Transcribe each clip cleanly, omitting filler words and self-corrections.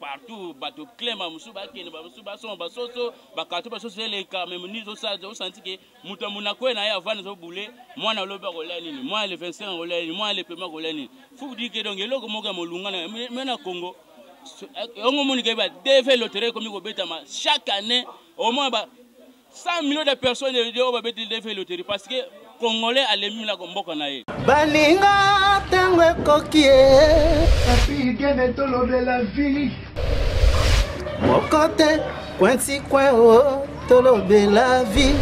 Partout, bateau clément, musuba kene, musuba son, basoso, bakatu basoso les cas, même nous au stade, on sentit que mutamunako na ya vana zo boulé, moi na loba golani, moi les 25 golani, moi les paiements golani. Faut dire que donc eloko moka molungana, mais na Congo, on moni que ba devait loterie comme bêtement chaque année au moins 100 millions de personnes de bêtement devait loterie parce que Congolais a les mille la mboka na ye. Balinga tangwe kokie. Papi Kimi to lobe la vie. Mokote kwensi kwao to lobe la vie.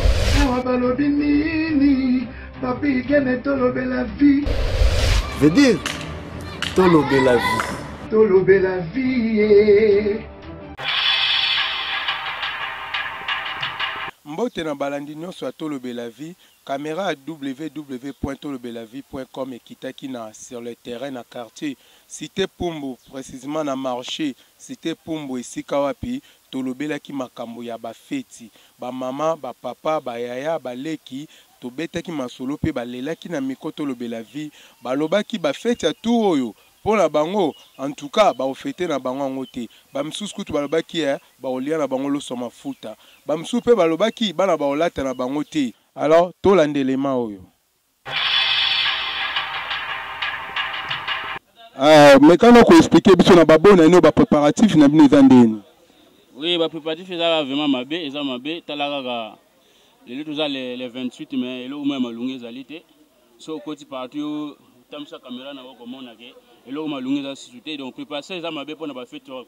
Wa balobi nini. Papi Kimi to lobe la vie. Veut dire to lobe la vie. To lobe la vie. Mbote na balandino so to lobe la vie. Caméra à www.tolobelavie.com et Kitakina sur le terrain à quartier. Cité Pumbu, précisément à marché. Cité Pumbu et Sikawapi, Tolobelaki Makambo ya ba feti. Ba maman, ba papa, ba yaya, ba leki. Tobetaki masolope, ba lelaki na miko Tolobelavie. Ba lobaki ba feti à tout oyo. Pour la bango, en tout cas, ba ofete na bango angote. Ba msouskutu ba lobaki ya, ba olia na bango lo soma futa. Ba msoupe ba lobaki, ba na ba olata na bango te. Alors, tout l'endélément oyo. Mais quand on explique biso na babona ino ba préparatif na bino ezandeni. Oui, ba préparatif ezala vraiment mabé, ezala mabé talaka le tout ça les 28 mais elo même malunge ezali te. So koti partout tamsa caméra na ko mona ke elo malunge za sute donc préparation ezala mabé pour na ba fête ko.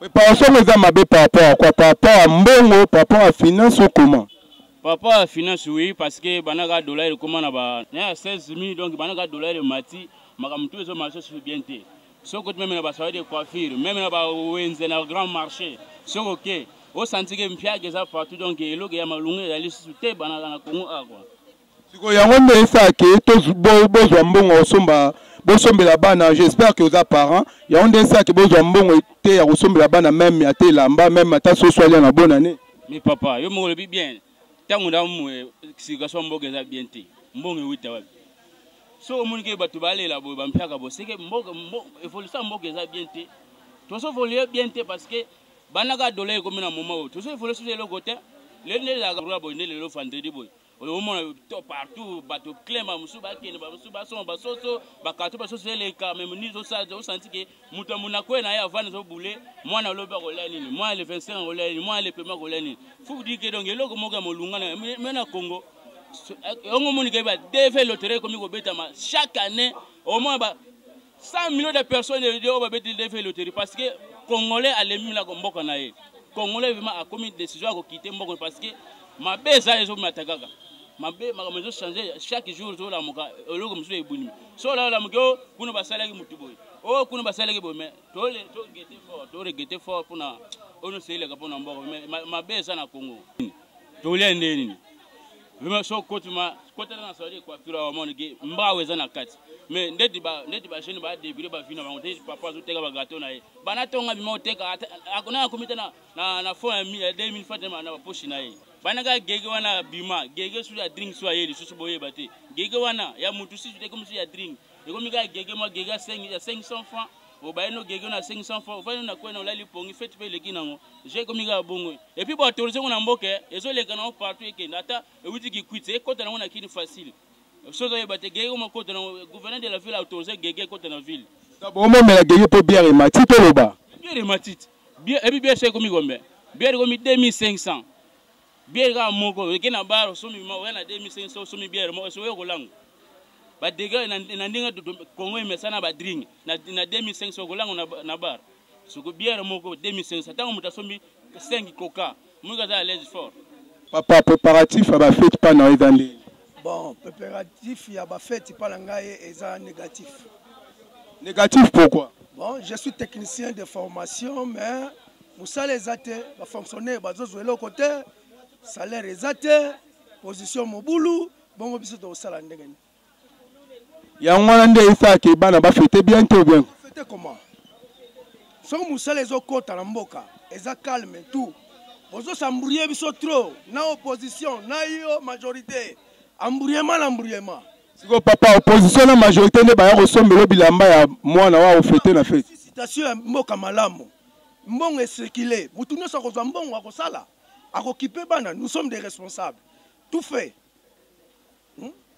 Préparation ezala mabé par rapport à quoi? Par rapport à mbongo, par rapport à finance ou comment? Par rapport à la finance, oui, parce que Banaga dollar le commande à 16 000, donc Banaga dollar le mati, madame tous les marchés sont bien tés. Sauf que même la soirée de coiffure, même la grand marché, c'est ok. Au senti que Mpia qui est partout, donc il y a malungé d'aller sous tes Banaga na Congo agua. Si vous avez un message qui est tous beaux, beaux, beaux, là-bas, j'espère que vos parents, il y a un message qui est beaux, beaux, été à Roussom là-bas, même à Télamba, même à Tasso Soya en bonne année. Mais papa, je me le dis bien. Chaque année, au moins 100 millions de personnes de faire loterie parce que les Congolais ont les mille la mboka na ye. Congolais ont commis une décision à quitter mboka parce que ma beza est au matagaga. Je change chaque jour. Je suis Banaga Gegewana Bima, Gege sur la drink soyez, les sous boyer batté. Gegewana, il y a Moutousi, tu es comme si la drink. Le comica Gegema Gega 500 francs, au Bayano Gegona 500 francs, au Bayano Nakoué, on l'a lu pour une fête, le Guinamo, j'ai comica Bongo. Et puis, pour autoriser, on a moqué, et sur les canons partout, et Kenata, et vous dites qu'il quitte, et quand on a quitté facile. Sosa est batté, Gegoma, quand le gouverneur de la ville a autorisé Gege contre la ville. D'abord, on a gagné pour bien et Matite au bas. Bien et Matite. Bien, et puis bien, c'est comme il gomme. Bien, comme 2500. Bière à Moko, le Guénabar, au sommet, à 2500, au sommet bière, au sommet Golang. Bah, des gars, de Congo, mais ça n'a pas drink. N'a 2500 Golang, on a bar. Sur bière Moko, 2500, tant qu'on a sommet 5 coca. Moi, je suis à l'aise fort. Papa, préparatif, il y a la fête pas dans les années. Bon, préparatif, il y a la fête pas dans les années négatif. Négatif pourquoi? Bon, je suis technicien de formation, mais Moussa les athées, va fonctionner, va jouer l'autre côté. Salaire exaté, position Mobulu, bon bisou de salaire ndengani. Ya ngwande isa ke bana ba fêter bientôt bien. Fêter comment? Son musale ezokota na mboka, eza calme tout. Bozo samburier biso trop, na opposition, na yo majorité. Ambriema, papa opposition la majorité ne ba ya sombelo bilamba ya mwana wa ofete na fete. Citation mboka malamu. Mbongo esekile, mutu nyonso akozwa mbongo akosala, akokipe bana, nous sommes des responsables. Tout fait.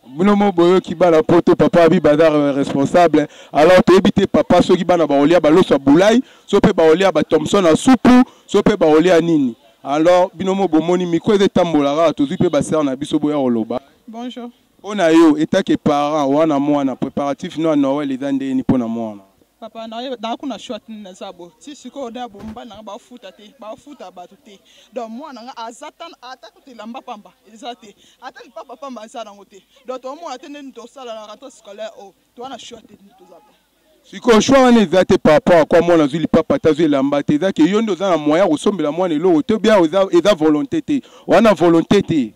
Munomo boyo kibala poto papa bi bazar responsable. Alors to ebite papa so kibana ba olia ba loso bulai, so pe ba olia ba Thompson a soupu, so pe ba olia nini. Alors binomo bomoni miko etambolaka tozwi pe ba sœur na biso boya oloba. Bonjour. On a eu état que parents wana mwana préparatif no Noël les andeni pona mwana. Papa na na kuna short na sabo. Si siko da bomba na ba futa te, ba futa ba te. Donc mwana nga azatan atakute lamba pamba. Ezate. Ataki papa pamba sa na ngote. Donc to mwana tene nto sala na rentrée scolaire o. To wana short ni to zapa. Siko shwa na ezate papa kwa mwana zuli papa tazwe lamba te. Ezake yondo za na moya kosombela mwana elo to bia eza volonté te. Wana volonté te.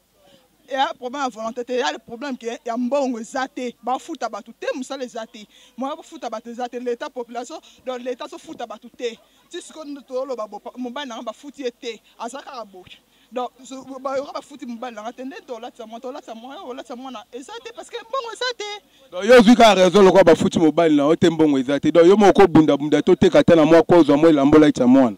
Il y a un problème à volonté, il y a le problème qui est un bon zate, ba fout à batouté, moussa les zate. Moi, je fout à battre zate, l'État population, donc l'État se fout à batouté. Si ce qu'on a mon bain n'a foutu était à sa carabouche. Donc, je vais foutre mon bain dans la tête, là, c'est parce que bon zate. Donc, il y a raison, le roi va foutre mon bain là, c'est bon zate. Donc, il y a mon bunda bunda, tout est catin à moi, cause à moi, l'ambola est à moi.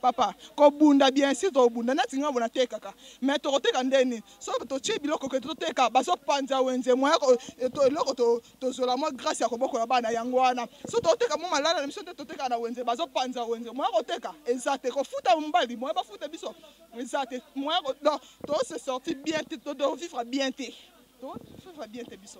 Papa, quand bunda bien sûr to bunda na tinga bona teka ka mais to teka ndeni so to chebilo ko to teka baso panza wenze moya ko to loko to zola mo grâce ya ko boko bana yangwana so to teka mo malala miso to teka na wenze baso panza wenze moya ko teka exacte ko futa mbali moya ba futa biso exacte moya to se sortir bien to vivre bien te to vivre bien te biso.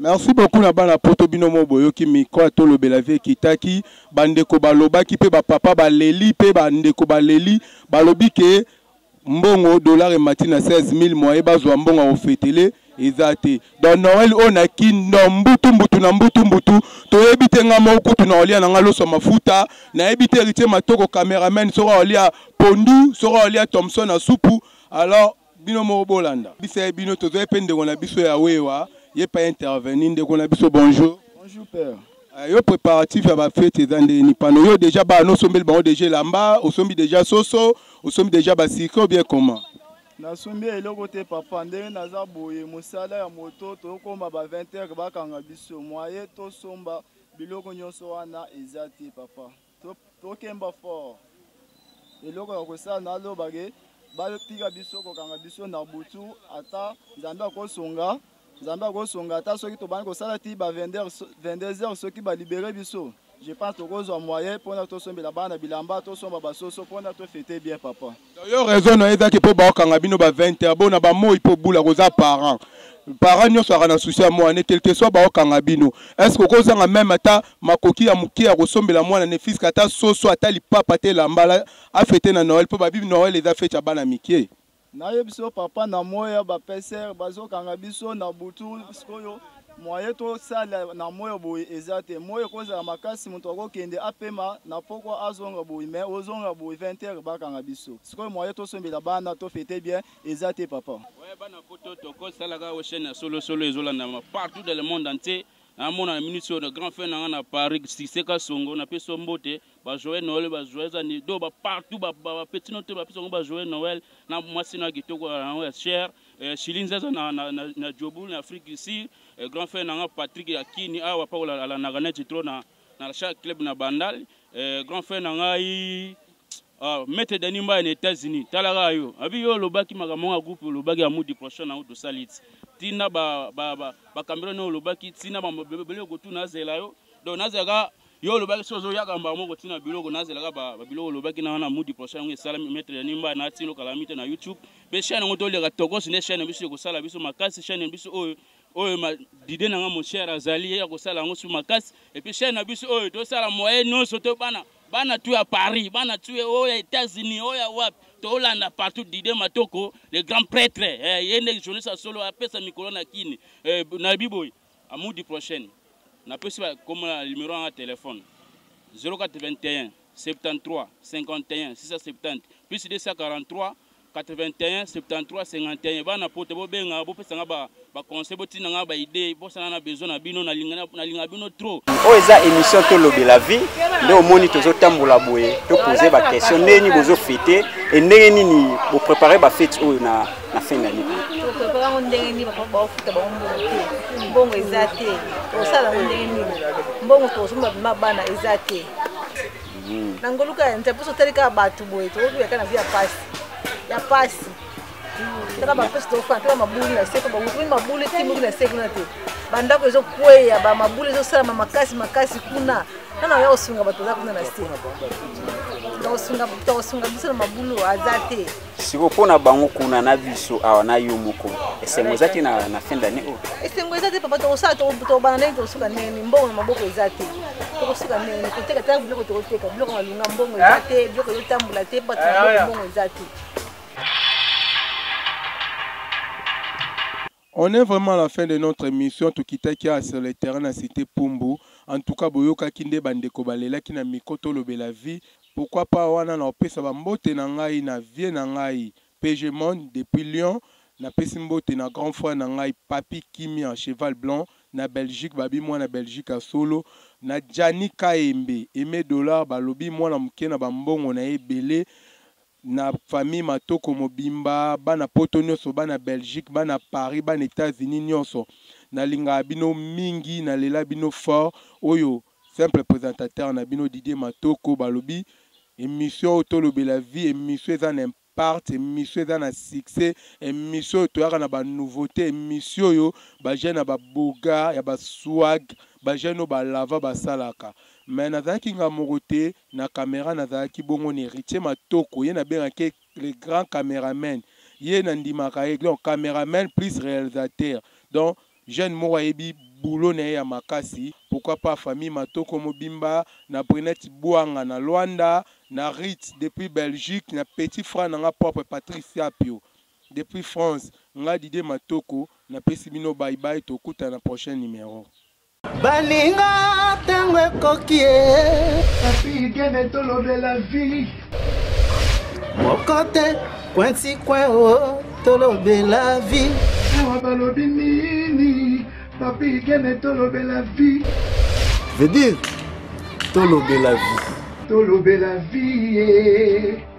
Merci beaucoup na bana poto binomo boyo ki mikwa to lobela vie kitaki bande ko baloba ki pe ba papa ba leli pe bande ko ba leli balobi ke mbongo dollar et matina 16000 moye bazwa mbongo ofetele ezate don Noël ona ki nombutu mbutu na mbutu mbutu to ebite nga mokutu na olia na ngalo so mafuta na ebite rite Matoko cameraman sora olia pondu sora olia Thompson a soupu alors binomo bolanda bise bino to zo epende ngona biso ya wewa. Il n'est pas intervenu, il a dit bonjour. Bonjour père. Il y a un préparatif à la fête des années. Il y a déjà des lamba, il y a déjà soso, il y a déjà des cirques, bien comment? Na sombi elokote papa ndenge naza boye mosala ya moto to komba ba 20h ba kanga biso moye to somba biloko nyonso wana ezati papa. To kemba fort. Eloko ya kosala na lobage ba tika biso ko kanga biso na butu ata nzamba ko songa. Zamba ko songata soki to banko salati ba 22h soki ba libérer biso. Je pense to ko zo moyen pona to sombe la bana bilamba to somba ba soso pona to fêter bien papa. Yo raison na eza ki po ba kanga bino ba 20h bona ba moyi po bula ko za parents. Parents nyo so kana souci a moane quelque soit ba kanga bino. Est-ce que ko zanga même ata makoki ya mukia ko sombe la moana ne fiska ata soso ata li papa te lambala a fêter na Noël po ba bi Noël eza fête ya bana mikie. Nayebiso papa na moya ba peser bazo kangabiso na butu skoyo moya to sala na moya boy ezate moya koza makasi muto ko kende apema na poko azonga boy mais ozonga boy 20h ba kangabiso skoyo moya to sombela bana to fêter bien ezate papa ouais bana poto to ko sala ga o chaîne solo solo ezola na partout dans le monde entier na mona minute de grand fan na Paris siseka songo na Pessimbote ba jouer Noël ba jouer zani do ba partout ba petit note ba pisongo ba jouer Noël na mwasina kitoko na cher chilinza na Jobul na Afrique ici grand fan na Patrick Akini awa paola la na ganeti trona na chaque club na bandal grand fan na ngai mete danimba na États-Unis talaga yo abi yo lobaki magamonga groupe lobaki ya mudi prochain na auto salite tina ba Cameroun olobaki tina ba bele ko tuna zela yo do nazaka yo lobaki sozo ya kamba moko tina biloko nazela ba biloko lobaki na na mudi prochain ngi sala metre nimba na tilo kalamite na YouTube be chaîne ngoto le katoko sine chaîne biso ko sala biso makasi chaîne biso oyo ma didé na mon cher azali ya ko sala ngo su makasi et puis chaîne biso oyo to sala moyen non soto bana bana tu à Paris bana tu aux États-Unis oya wap Hollande partout d'idée Matoko les grands prêtres yene journaliste solo appelle sa micro na kini na biboy amudi prochaine na peut comme numéro en téléphone 0421 73 51 670 plus 243 81 73 51 bana pote bo benga bo pesanga ba conseil bo tinanga ba idée bo sana na besoin na bino na linga bino trop o eza émission to lobela vie nde moni tozo tambola boye to poser ba question neni bozo fêter et ndenge nini bo préparer ba fête oyo na fin d'année. bongo ezate osala ndeni mbongo kozumba mabana ezate nangoluka ntaposo telika batu boeto oduya kana via pasi ya pasi taka bakosto fanta mabuli na seko bawu mabuli timu na seko na te bandako ezo kweya ba mabuli ezo sala makasi kuna kana ya osunga batoza kuna na seko osunga biso na mabulu azate siko pona bango kuna na biso awana yomoko esengo ezate na fin d'année o esengo ezate papa to sala to banane to suka nene mbongo na maboko ezate to suka nene ko teka ta biloko to teka biloko na lunga mbongo ezate biloko yo tambula te patu mbongo ezate. On est vraiment à la fin de notre émission. Tokita qui a sur le terrain à cité Pombo. En tout cas, Boyoka Kinde Bandeko Balela qui n'a mis koto lobe la vie. Pourquoi pas on a un peu ça va mbote nangai na vie nangai. PG Monde depuis Lyon. Na Pessimbote na grand frère nangai Papi Kimi en cheval blanc. Na Belgique babi moi na Belgique à solo. Na Djani Kambé aimé dollar balobi moi na mke na bambongo na ebele. Na famille Matoko Mobimba, bana poto nyoso, bana Belgique, bana Paris, bana États-Unis nyoso. Na linga bino mingi, na lela bino fort. Oyo, simple présentateur, na bino Didier Matoko balobi. Émission autolobe la vie, émission eza na impact, émission eza na succès, émission toyaka na ba nouveauté, émission yo ba jeune ba boga, ya ba swag, ba jeune ba lava ba salaka. Mais nazaki nga moroté na caméra nazaki bongo héritier Matoko yé na benake le grand caméraman yé na ndimaka yé caméraman plus réalisateur donc jeune moro yebi boulot na ya makasi pourquoi pas famille Matoko Mobimba na Brenette Bouanga na Luanda na Rit depuis Belgique na petit frère na propre Patricia Pio depuis France nga Didier Matoko na Pessimino bye bye tokuta na prochain numéro. Baninga tengwe kokie Papi gene tolo de la vie Mokote kwensi kweo tolo de la vie Wabalobi nini Papi gene tolo de la vie veut dire tolo de la vie. Tolo de la vie